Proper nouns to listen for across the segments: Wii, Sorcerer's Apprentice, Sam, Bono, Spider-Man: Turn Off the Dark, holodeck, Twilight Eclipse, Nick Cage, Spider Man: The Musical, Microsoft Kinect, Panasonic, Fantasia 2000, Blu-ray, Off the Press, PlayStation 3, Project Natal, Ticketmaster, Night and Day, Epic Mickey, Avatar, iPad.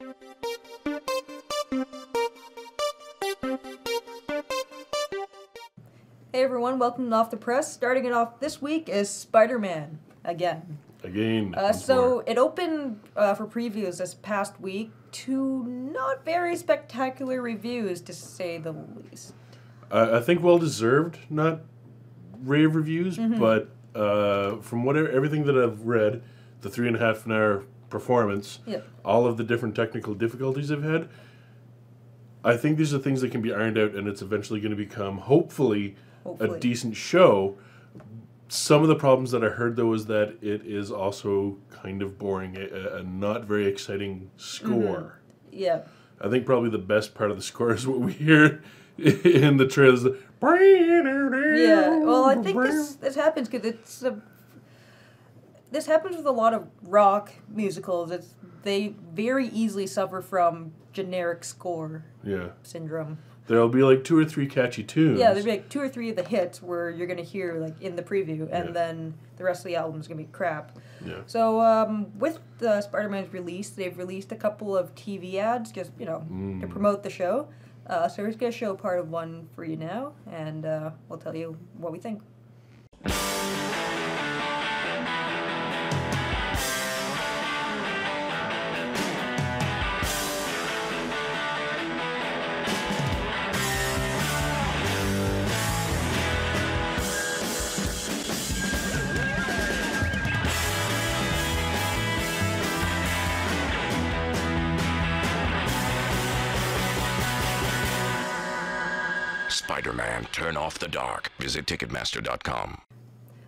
Hey everyone, welcome to Off the Press. Starting it off this week is Spider-Man, again. So it opened for previews this past week to not very spectacular reviews, to say the least. I think well-deserved, not rave reviews, but from everything that I've read, the 3.5-hour performance, all of the different technical difficulties I've had, I think these are things that can be ironed out, and it's eventually going to become, hopefully, a decent show. Some of the problems that I heard, though, is that it is also kind of boring, a not very exciting score. Yeah. I think probably the best part of the score is what we hear in the trailers. Yeah, well, I think this happens because it's a... This happens with a lot of rock musicals. They very easily suffer from generic score syndrome. There'll be like 2 or 3 catchy tunes. Yeah, there'll be like 2 or 3 of the hits where you're going to hear like in the preview, and then the rest of the album's going to be crap. Yeah. So with Spider-Man's release, they've released a couple of TV ads, just, you know, to promote the show. So we're going to show part of one for you now, and we'll tell you what we think. Spider-Man: Turn Off the Dark. Visit Ticketmaster.com.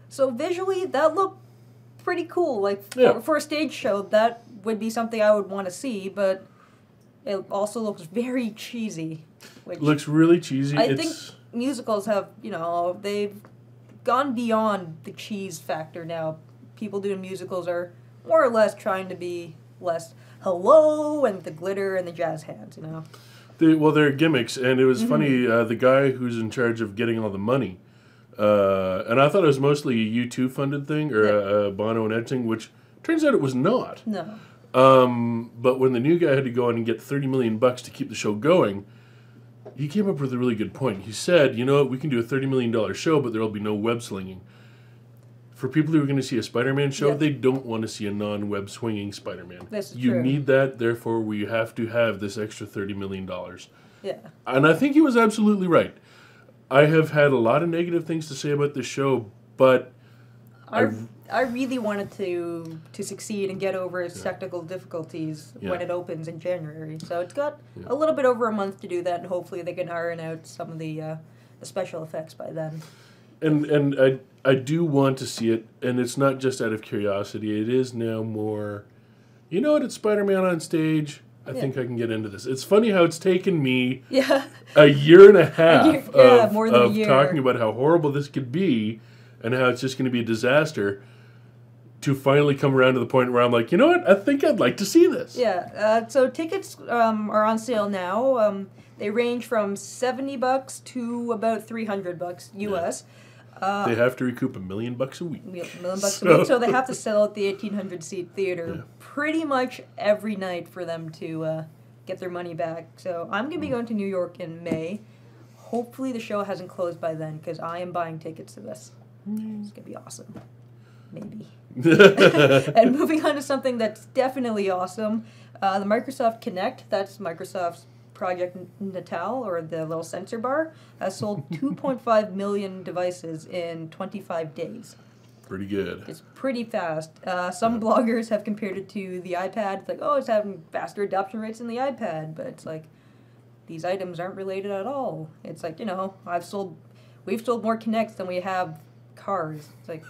So visually, that looked pretty cool. Like, for a stage show, that would be something I would want to see, but it also looks very cheesy. Which looks really cheesy. I think musicals have, you know, they've gone beyond the cheese factor now. People doing musicals are more or less trying to be less hello and the glitter and the jazz hands, you know? Well, they're gimmicks, and it was funny, the guy who's in charge of getting all the money, and I thought it was mostly a U2-funded thing, or a Bono and Ed thing, which turns out it was not. No. But when the new guy had to go in and get $30 million bucks to keep the show going, he came up with a really good point. He said, you know what, we can do a $30 million show, but there will be no web slinging. For people who are going to see a Spider-Man show, they don't want to see a non-web swinging Spider-Man. You need that, therefore we have to have this extra $30 million. Yeah. And I think he was absolutely right. I have had a lot of negative things to say about this show, but... I really wanted to succeed and get over its technical difficulties when it opens in January. So it's got a little bit over a month to do that, and hopefully they can iron out some of the special effects by then. And I do want to see it, and it's not just out of curiosity. It is now more, you know what, it's Spider-Man on stage. I think I can get into this. It's funny how it's taken me a year and a half more than a year. Talking about how horrible this could be and how it's just going to be a disaster to finally come around to the point where I'm like, you know what, I think I'd like to see this. Yeah, so tickets are on sale now. They range from $70 to about $300 US. Yeah. They have to recoup $1 million bucks a week. $1 million bucks a week, so they have to sell out the 1,800-seat theater pretty much every night for them to get their money back. So I'm going to be going to New York in May. Hopefully the show hasn't closed by then, because I am buying tickets to this. It's going to be awesome. Maybe. And moving on to something that's definitely awesome, the Microsoft Kinect, that's Microsoft's Project Natal, or the little sensor bar, has sold 2.5 million devices in 25 days. Pretty good. It's pretty fast. Some bloggers have compared it to the iPad. It's like, oh, it's having faster adoption rates than the iPad, but it's like, these items aren't related at all. It's like, you know, we've sold more Kinects than we have cars. It's like,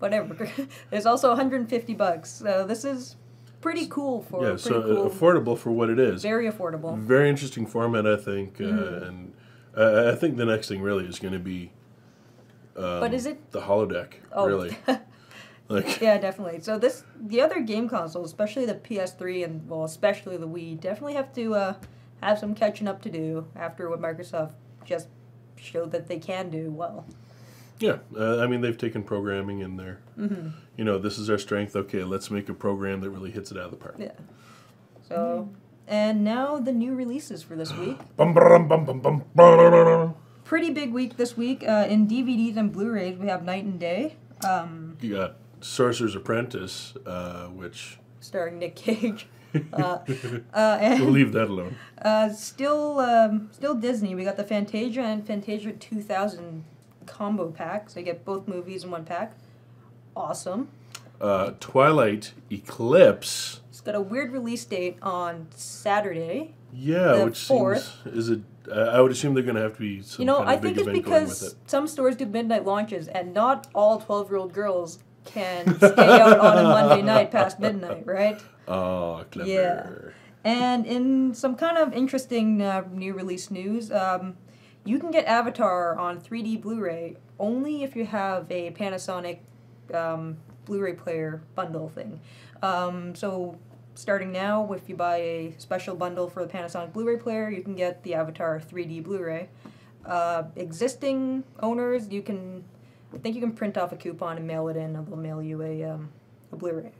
whatever. There's also $150. So this is... pretty cool for pretty cool. Affordable for what it is. Very affordable. Very interesting format, I think, and I think the next thing really is going to be. But is it the holodeck? Oh, really? Like, yeah, definitely. So this, the other game consoles, especially the PS3 and especially the Wii, definitely have to have some catching up to do after what Microsoft just showed that they can do well. Yeah, I mean, they've taken programming in there. You know, this is our strength. Okay, let's make a program that really hits it out of the park. Yeah. So, and now the new releases for this week. Pretty big week this week. In DVDs and Blu-rays, we have Night and Day. You got Sorcerer's Apprentice, which... Starring Nick Cage. And, we'll leave that alone. Still Disney. We got the Fantasia and Fantasia 2000 combo pack. So you get both movies in one pack. Awesome. Twilight Eclipse. It's got a weird release date on Saturday. Yeah, the which 4th. Seems... Is it, I would assume they're going to have to be some kind of big event going with it. You know, I think it's because some stores do midnight launches, and not all 12-year-old girls can stay out on a Monday night past midnight, right? Oh, clever. Yeah. And in some kind of interesting new release news, you can get Avatar on 3D Blu-ray only if you have a Panasonic Blu-ray player bundle thing. So starting now, if you buy a special bundle for the Panasonic Blu-ray player, you can get the Avatar 3D Blu-ray. Existing owners, you can... I think you can print off a coupon and mail it in, and they'll mail you a Blu-ray.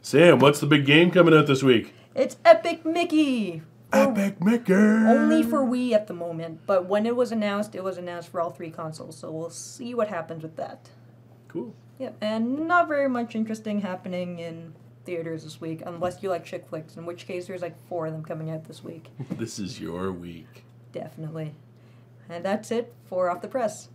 Sam, what's the big game coming out this week? It's Epic Mickey! Epic Mickey! Only for Wii at the moment, but when it was announced for all three consoles, so we'll see what happens with that. Cool. Yep, and not very much interesting happening in theaters this week, unless you like chick flicks, in which case there's like 4 of them coming out this week. This is your week. Definitely. And that's it for Off the Press.